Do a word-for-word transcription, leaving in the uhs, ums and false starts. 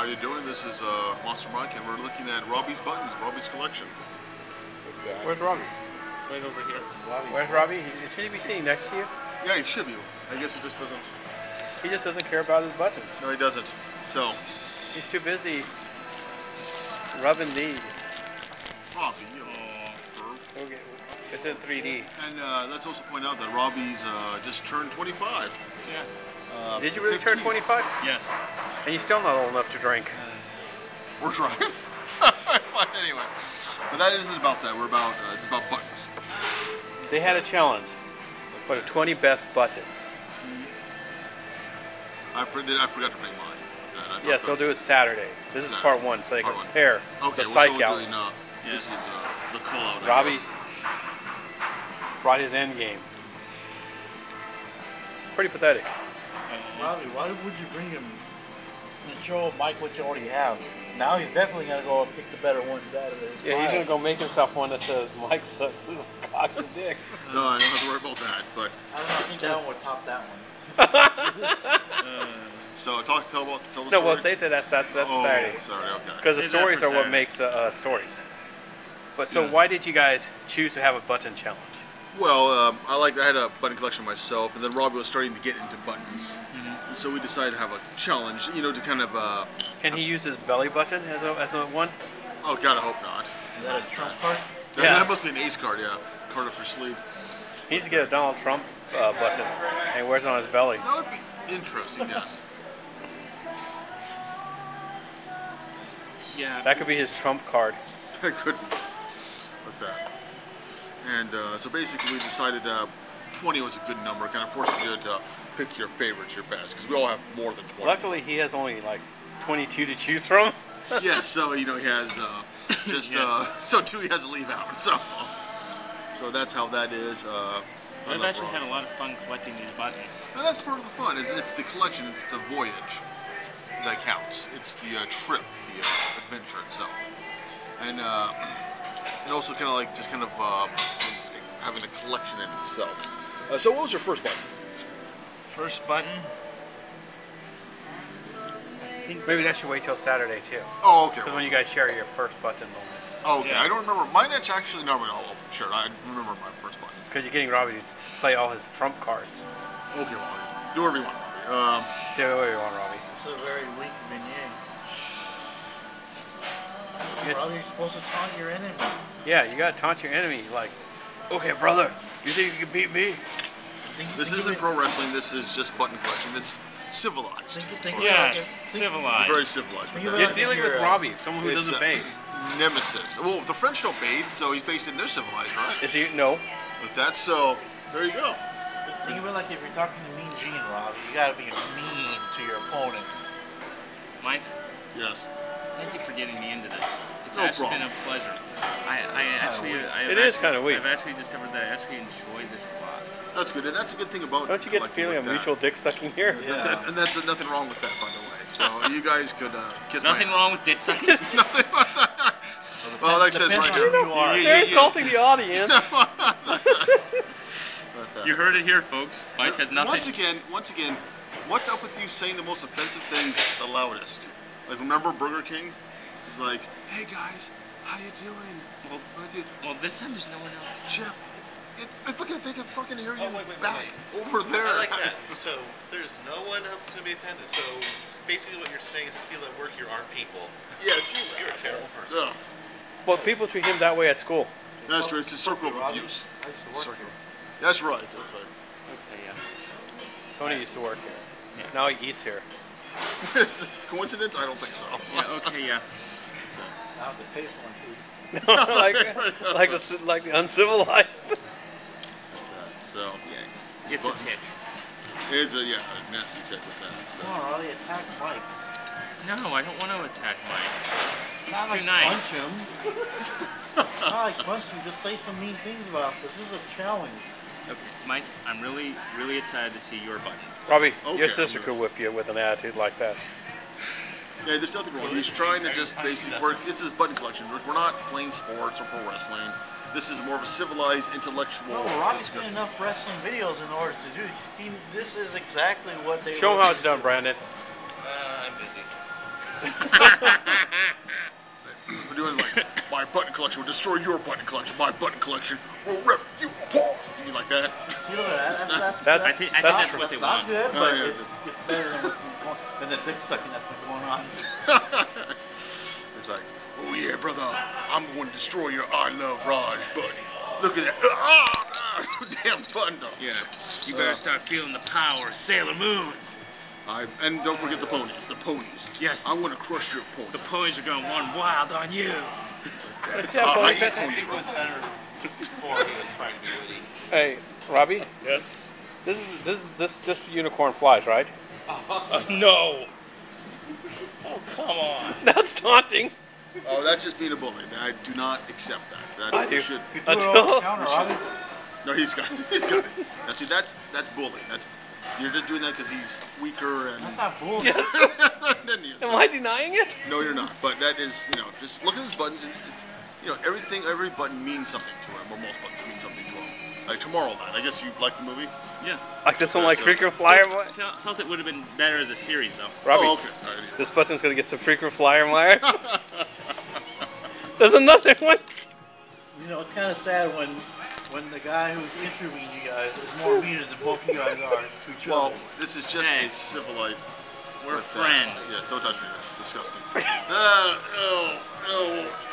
How you doing? This is uh, Monster Mike, and we're looking at Robbie's buttons, Robbie's collection. Exactly. Where's Robbie? Right over here. Robbie. Where's Robbie? He, should he be sitting next to you? Yeah, he should be. I guess he just doesn't. He just doesn't care about his buttons. No, he doesn't. So. He's too busy rubbing these. Robbie, you know. Okay. It's in three D. And uh, let's also point out that Robbie's uh, just turned twenty-five. Yeah. Uh, Did you really fifteen. Turn twenty-five? Yes. And you're still not old enough to drink. Uh, or drive. Anyway. But that isn't about that. We're about, uh, it's about buttons. They had a challenge for the twenty best buttons. I, for, I forgot to bring mine. I yes, they'll do it Saturday. This is Saturday. Part one, so they part can compare okay, the well, psych so out. Doing, uh, yes. This is uh, the call out. Robbie brought his end game. It's pretty pathetic. Robbie, why would you bring him and show Mike what you already have? Now he's definitely going to go and pick the better ones out of this. Yeah, pie. He's going to go make himself one that says, Mike sucks with cocks and dicks. No, I don't have to worry about that, but... I don't know, I think that one would top that one. uh, so, talk, tell, tell the story. No, well, say that that's, that's, that's oh, Saturday. Sorry, okay. Because the stories are what makes a, a story. But so yeah. Why did you guys choose to have a button challenge? Well, um, I like I had a button collection myself, and then Robbie was starting to get into buttons, mm-hmm. So we decided to have a challenge, you know, to kind of. Uh, Can he use his belly button as a as a one? Oh God, I hope not. Is that a Trump card? Yeah. That must be an ace card, yeah. Card up your sleeve. He needs to get a Donald Trump uh, button, and he wears it on his belly. That would be interesting, yes. Yeah. That could be his Trump card. That could be. Like that. And uh, so basically we decided uh, twenty was a good number, kind of forced you to uh, pick your favorites, your best, because we all have more than twenty. Luckily he has only like twenty-two to choose from. Yeah, so you know he has uh, just, yes. uh, so two he has to leave out, so so that's how that is. Uh, I've actually Robbie. Had a lot of fun collecting these buttons. Now, that's part of the fun, it's, it's the collection, it's the voyage that counts. It's the uh, trip, the uh, adventure itself. And. Uh, And also kind of like just kind of um, having a collection in itself. Uh, so what was your first button? First button? I think maybe that should wait till Saturday too. Oh, okay. Because when you guys share your first button moments. Oh, okay. Yeah. I don't remember. Mine actually, no, no, sure. I remember my first button. Because you're getting Robbie to play all his trump cards. Okay, Robbie. Well, do whatever you want, Robbie. Um, do whatever you want, Robbie. It's a very weak vignette. Robbie, you're supposed to taunt your enemy. Yeah, you gotta taunt your enemy. Like, okay, brother, you think you can beat me? This isn't pro wrestling. This is just button collection. It's civilized. Yes, civilized. It's very civilized. You're dealing with Robbie, someone who doesn't bathe. Nemesis. Well, the French don't bathe, so he's based in their civilized, right? Is he? No. But that's so. There you go. Think about like if you're talking to Mean Gene, Robbie, you gotta be mean to your opponent. Mike. Yes. Thank you for getting me into this. It's no actually problem. Been a pleasure. I, I actually, I it actually, is kind of weird. I've actually discovered that I actually enjoyed this a lot. That's good, and that's a good thing about. Don't you get the feeling of mutual dick sucking here? Yeah. That, that, and that's uh, nothing wrong with that, by the way. So you guys could uh, kiss. Nothing my wrong with dick sucking. Nothing. Well, that says right here. You know, you they're insulting the audience. You heard it here, folks. Mike has nothing. Once again, once again, what's up with you saying the most offensive things the loudest? Like, remember Burger King? It's like, hey guys, how you doing? Well, do? Well, this time there's no one else. Jeff, if, if I can think I fucking hear you oh, wait, wait, back wait. Over there. I like that. So there's no one else that's gonna be offended. So basically, what you're saying is, people at work here aren't people. Yes, you are a terrible person. Yeah. Well, people treat him that way at school. That's true. It's a circle of abuse. I used to work circle. Here. That's right. That's right. Okay, yeah. Tony yeah. used to work here. Yeah. Now he eats here. Is this coincidence? I don't think so. Yeah, okay, yeah. I have to pay for my food. like, like, the, like the uncivilized. So, yeah. It's but, a tick. It's a, yeah, a nasty tick with that. So. Come on, Ollie, attack Mike. No, I don't want to attack Mike. He's not too like nice. Punch him. Not like punch him, just say some mean things about this. This is a challenge. Okay, Mike, I'm really, really excited to see your button. Robbie, okay, your sister could whip you with an attitude like that. Yeah, there's nothing wrong. He's trying to just basically work. This is button collection. We're not playing sports or pro wrestling. This is more of a civilized, intellectual. No, Robbie's seen enough wrestling videos in order to do. He, this is exactly what they. Show him how it's done, Brandon. Uh, I'm busy. We're doing like, my button collection will destroy your button collection. My button collection will rip you apart. You mean like that? You know that? That's, that's, that's, I think, I think that's, that's what they want. Not good, but oh, yeah. it's, it's better than, than the dick sucking that's been going on. It's like, oh yeah, brother, I'm going to destroy your I Love Raj button. Look at that. Oh, damn bundle. Yeah. You better uh, start feeling the power of Sailor Moon. I, and don't forget the ponies. The ponies. Yes. I want to crush your ponies. The ponies are going to run wild on you. That's how uh, I eat ponies. Was better before he was trying to do it. Hey, Robbie? Yes? This is this this this unicorn flies, right? Uh, no. Oh, come on. That's taunting. Oh, that's just being a bully. I do not accept that. That's I do. Should. You threw counter, Robbie. No, he's got it. He's got it. Now, see, that's that's bullying. That's you're just doing that because he's weaker and. That's not bullying. Yes. Am I denying it? No, you're not. But that is, you know, just look at his buttons and it's, you know, everything. Every button means something to him. Or most buttons mean something to him. Like Tomorrowland. I guess you like the movie. Yeah. Like this one, like Frequent Flyer. I felt it would have been better as a series, though. Robbie, oh, okay. Right, yeah. This button's gonna get some Frequent Flyer Myers. There's another one. You know, it's kind of sad when when the guy who's interviewing you guys is more meaner than both you guys are to each well, other. Well, this is just hey. a civilized. We're friends. That. Yeah, don't touch me. That's disgusting. uh, oh, oh.